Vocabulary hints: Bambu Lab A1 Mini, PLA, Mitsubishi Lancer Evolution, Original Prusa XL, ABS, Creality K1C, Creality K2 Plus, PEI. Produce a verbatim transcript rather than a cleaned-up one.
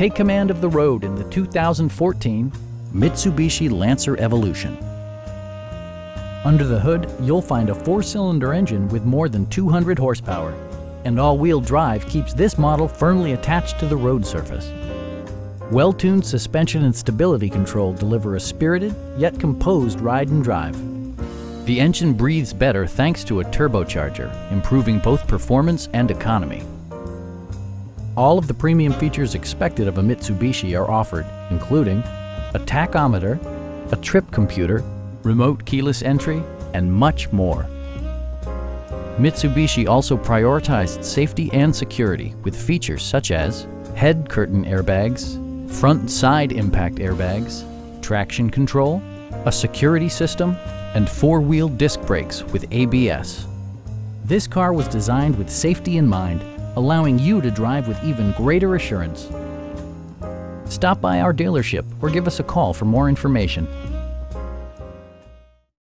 Take command of the road in the two thousand fourteen Mitsubishi Lancer Evolution. Under the hood, you'll find a four-cylinder engine with more than two hundred horsepower, and all-wheel drive keeps this model firmly attached to the road surface. Well-tuned suspension and stability control deliver a spirited yet composed ride and drive. The engine breathes better thanks to a turbocharger, improving both performance and economy. All of the premium features expected of a Mitsubishi are offered, including a tachometer, a trip computer, remote keyless entry, and much more. Mitsubishi also prioritized safety and security with features such as head curtain airbags, front and side impact airbags, traction control, a security system, and four-wheel disc brakes with A B S. This car was designed with safety in mind, allowing you to drive with even greater assurance. Stop by our dealership or give us a call for more information.